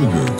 sugar.